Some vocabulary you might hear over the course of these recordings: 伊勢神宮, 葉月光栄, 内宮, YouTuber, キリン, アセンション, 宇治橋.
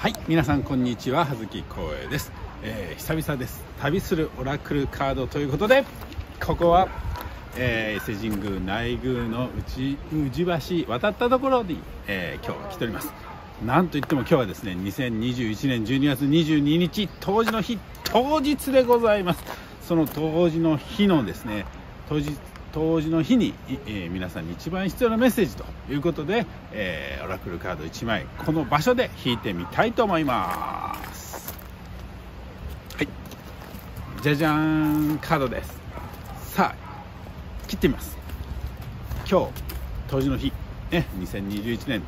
はい、皆さんこんにちは、葉月光栄です。久々です。旅するオラクルカードということで、ここは、伊勢神宮内宮の宇治橋渡ったところに、今日は来ております。なんといっても今日はですね、2021年12月22日冬至の日、当日でございます。その冬至の日のですね、冬至の日に、皆さんに一番必要なメッセージということで、オラクルカード1枚この場所で引いてみたいと思います。はい、じゃじゃーん、カードです。さあ切ってみます。今日冬至の日、2021年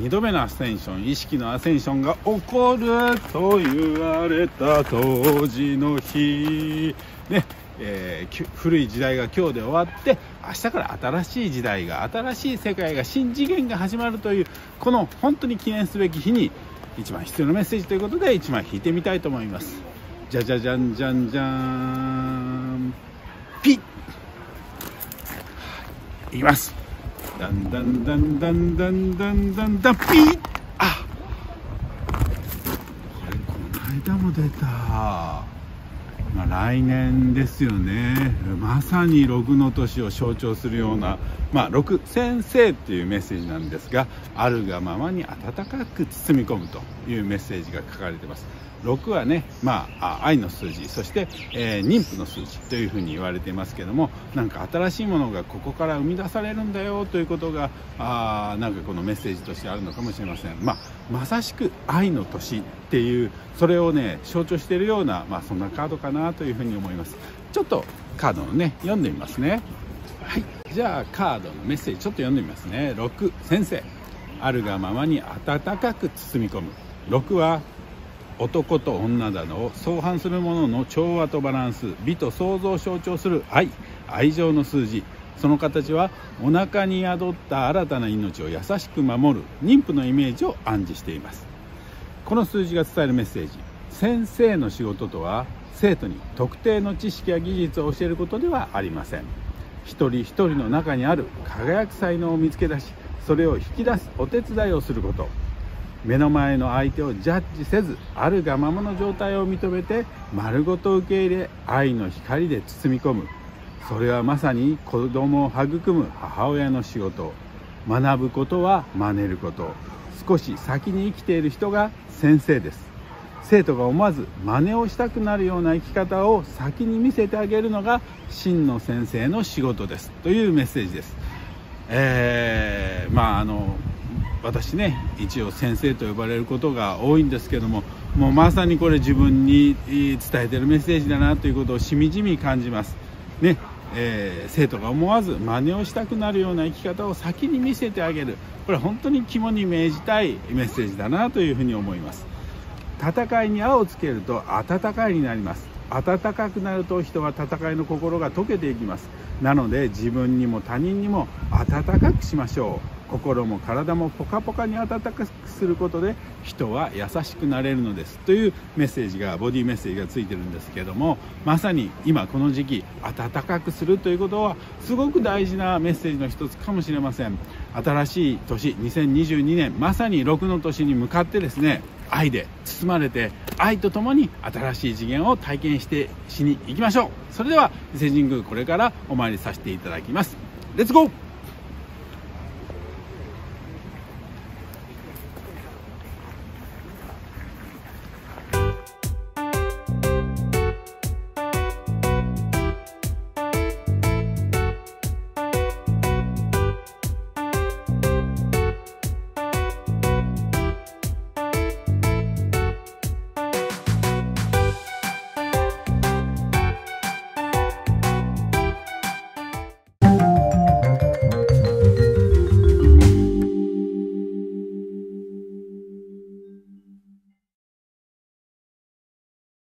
2度目のアセンション、意識のアセンションが起こると言われた冬至の日ね。古い時代が今日で終わって、明日から新しい時代が、新しい世界が、新次元が始まるという、この本当に記念すべき日に一番必要なメッセージということで1枚引いてみたいと思います。じゃじゃじゃんじゃんじゃーん、ピッいきます。だんだんだんだんだんだんだんだん、ピッ、あ、これこの間も出た。来年ですよね。まさに六の年を象徴するような、六先生っていうメッセージなんですが、あるがままに温かく包み込むというメッセージが書かれてます。6はね、愛の数字、そして、妊婦の数字というふうに言われていますけども、なんか新しいものがここから生み出されるんだよということが、なんかこのメッセージとしてあるのかもしれません。まさしく愛の年っていう、それをね象徴しているような、そんなカードかなというふうに思います。ちょっとカードをね読んでみますね。はい、じゃあカードのメッセージちょっと読んでみますね。6先生、あるがままに温かく包み込む。6は男と女などを相反するものの調和とバランス、美と創造を象徴する愛、愛情の数字。その形はお腹に宿った新たな命を優しく守る妊婦のイメージを暗示しています。この数字が伝えるメッセージ、先生の仕事とは生徒に特定の知識や技術を教えることではありません。一人一人の中にある輝く才能を見つけ出し、それを引き出すお手伝いをすること。目の前の相手をジャッジせず、あるがままの状態を認めて丸ごと受け入れ、愛の光で包み込む。それはまさに子供を育む母親の仕事。学ぶことは真似ること。少し先に生きている人が先生です。生徒が思わず真似をしたくなるような生き方を先に見せてあげるのが真の先生の仕事です、というメッセージです。私ね、一応先生と呼ばれることが多いんですけども、もうまさにこれ自分に伝えてるメッセージだなということをしみじみ感じますね。生徒が思わず真似をしたくなるような生き方を先に見せてあげる、これ本当に肝に銘じたいメッセージだなというふうに思います。戦いに矢をつけると温かいになります。温かくなると人は戦いの心が溶けていきます。なので自分にも他人にも温かくしましょう。心も体もポカポカに温かくすることで人は優しくなれるのです、というメッセージが、ボディメッセージがついてるんですけども、まさに今この時期温かくするということはすごく大事なメッセージの一つかもしれません。新しい年2022年、まさに6の年に向かってですね、愛で包まれて、愛とともに新しい次元を体験してしに行きましょう。それでは伊勢神宮、これからお参りさせていただきます。レッツゴー。